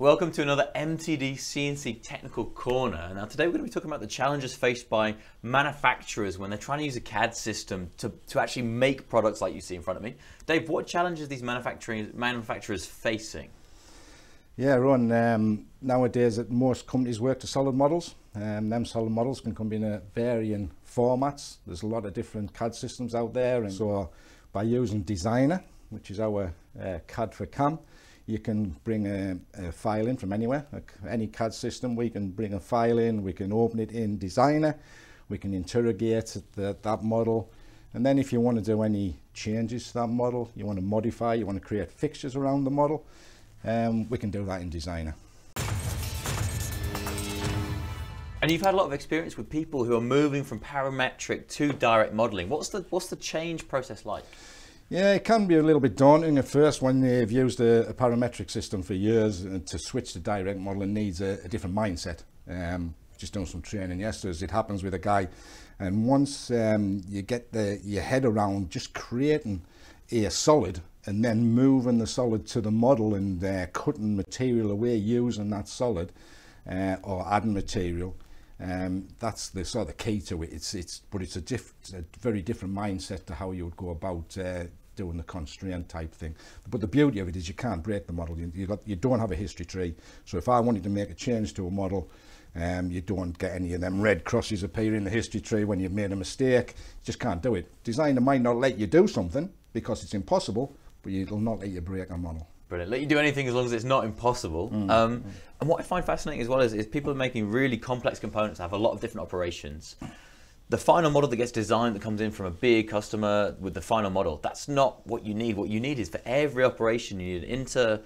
Welcome to another MTD CNC Technical Corner. Now today we're going to be talking about the challenges faced by manufacturers when they're trying to use a CAD system to actually make products like you see in front of me. Dave, what challenges are these manufacturers facing? Yeah, Ron, nowadays most companies work to solid models, and them solid models can come in varying formats. There's a lot of different CAD systems out there, and so by using Designer, which is our CAD for CAM, you can bring a file in from anywhere, any CAD system. We can bring a file in, we can open it in Designer, we can interrogate that model. And then if you want to do any changes to that model, you want to modify, you want to create fixtures around the model, we can do that in Designer. And you've had a lot of experience with people who are moving from parametric to direct modeling. What's the change process like? Yeah, it can be a little bit daunting at first when they've used a parametric system for years, and to switch to direct modeling needs a different mindset. Just doing some training yesterday, as it happens with a guy, and once you get your head around just creating a solid and then moving the solid to the model and cutting material away using that solid or adding material, that's the sort of key to it. But it's a very different mindset to how you would go about doing the constraint type thing. But the beauty of it is you can't break the model. You don't have a history tree. So if I wanted to make a change to a model, you don't get any of them red crosses appearing in the history tree when you've made a mistake. You just can't do it. Designer might not let you do something because it's impossible, but it'll not let you break a model. Brilliant. Let you do anything as long as it's not impossible. And what I find fascinating as well is people are making really complex components that have a lot of different operations. The final model that gets designed, that comes in from a big customer with the final model, that's not what you need. What you need is for every operation, you need an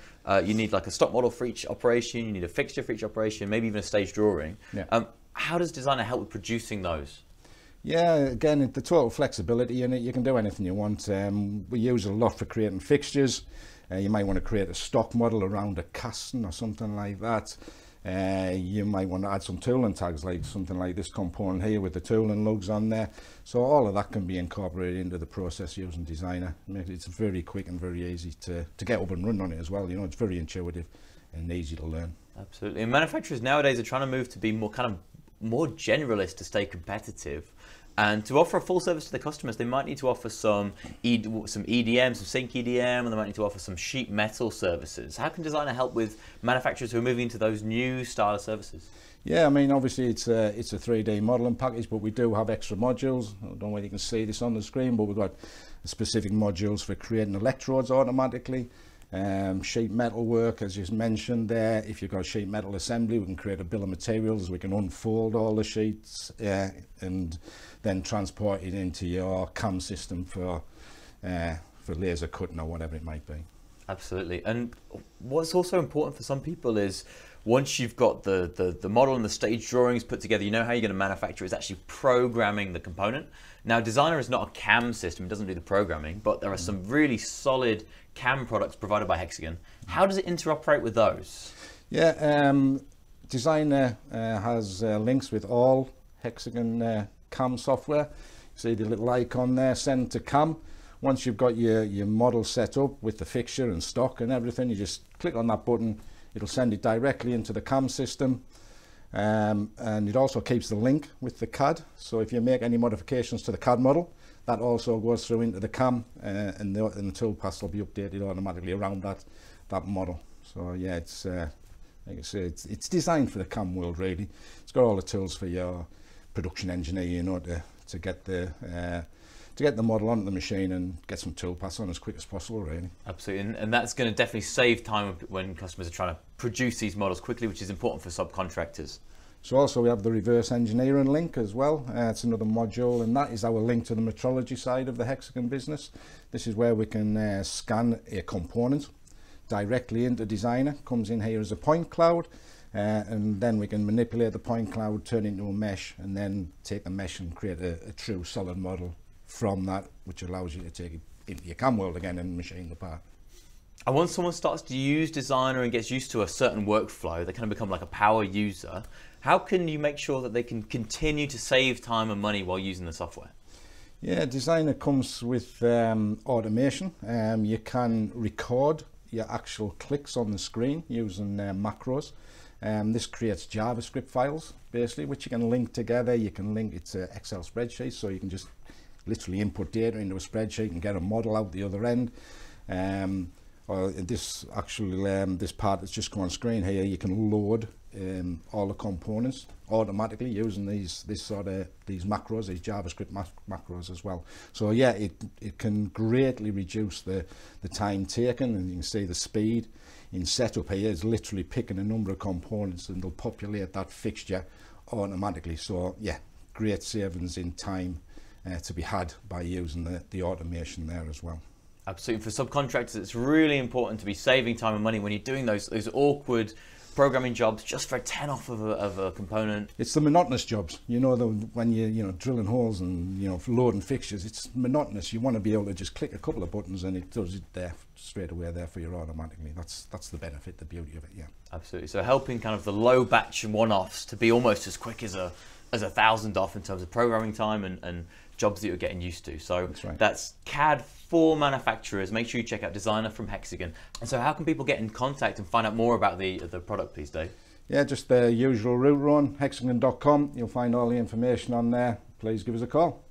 you need like a stock model for each operation, you need a fixture for each operation, maybe even a stage drawing. Yeah. How does Designer help with producing those? Yeah, again, the total flexibility in it, you can do anything you want. We use a lot for creating fixtures. You might want to create a stock model around a casting or something like that. You might want to add some tooling tags, like something like this component here with the tooling lugs on there. So all of that can be incorporated into the process using Designer. It's very quick and very easy to get up and run on it as well. You know, it's very intuitive and easy to learn. Absolutely. And manufacturers nowadays are trying to move to be more kind of more generalist to stay competitive. And to offer a full service to the customers, they might need to offer some EDM, some sync EDM, and they might need to offer some sheet metal services. How can Designer help with manufacturers who are moving into those new style of services? Yeah, I mean, obviously it's a 3D modeling package, but we do have extra modules. I don't know whether you can see this on the screen, but we've got specific modules for creating electrodes automatically. Sheet metal work, as you mentioned there. If you've got a sheet metal assembly, we can create a bill of materials. We can unfold all the sheets and then transport it into your CAM system for laser cutting or whatever it might be. Absolutely. And what's also important for some people is once you've got the model and the stage drawings put together, you know how you're going to manufacture is actually programming the component. Now, Designer is not a CAM system, it doesn't do the programming, but there are some really solid CAM products provided by Hexagon. How does it interoperate with those? Yeah, Designer has links with all Hexagon CAM software. See the little icon there, send to CAM. Once you've got your model set up with the fixture and stock and everything, you just click on that button. It'll send it directly into the CAM system, and it also keeps the link with the CAD. So if you make any modifications to the CAD model, that also goes through into the CAM, and the toolpaths will be updated automatically around that model. So yeah, it's like I say, it's designed for the CAM world really. It's got all the tools for your production engineer, you know, to get the model onto the machine and get some toolpaths on as quick as possible, really. Absolutely, and that's going to definitely save time when customers are trying to produce these models quickly, which is important for subcontractors. So also we have the reverse engineering link as well. It's another module, and that is our link to the metrology side of the Hexagon business. This is where we can scan a component directly into Designer. Comes in here as a point cloud, and then we can manipulate the point cloud, turn it into a mesh, and then take the mesh and create a true solid model from that, which allows you to take it into your CAM world again and machine the part. And once someone starts to use Designer and gets used to a certain workflow, they kind of become like a power user. How can you make sure that they can continue to save time and money while using the software? Yeah, Designer comes with automation. You can record your actual clicks on the screen using macros. This creates JavaScript files, basically, which you can link together. You can link it to Excel spreadsheets, so you can just literally input data into a spreadsheet and get a model out the other end. Or this actually, this part that's just come on screen here, you can load all the components automatically using these macros, these JavaScript macros as well. So yeah, it can greatly reduce the time taken, and you can see the speed in setup here is literally picking a number of components and they'll populate that fixture automatically. So yeah, great savings in time to be had by using the automation there as well. Absolutely. For subcontractors, it's really important to be saving time and money when you're doing those awkward programming jobs just for a 10 off of a component. It's the monotonous jobs, you know, when you're drilling holes and loading fixtures. It's monotonous. You want to be able to just click a couple of buttons and it does it there straight away there for you automatically. That's the benefit, the beauty of it. Yeah, absolutely. So helping kind of the low batch and one-offs to be almost as quick as a 1,000 off in terms of programming time and jobs that you're getting used to. So that's, right. That's CAD for manufacturers. Make sure you check out Designer from Hexagon. And so how can people get in contact and find out more about the product, please, Dave? Yeah, just the usual route, run hexagon.com. You'll find all the information on there. Please give us a call.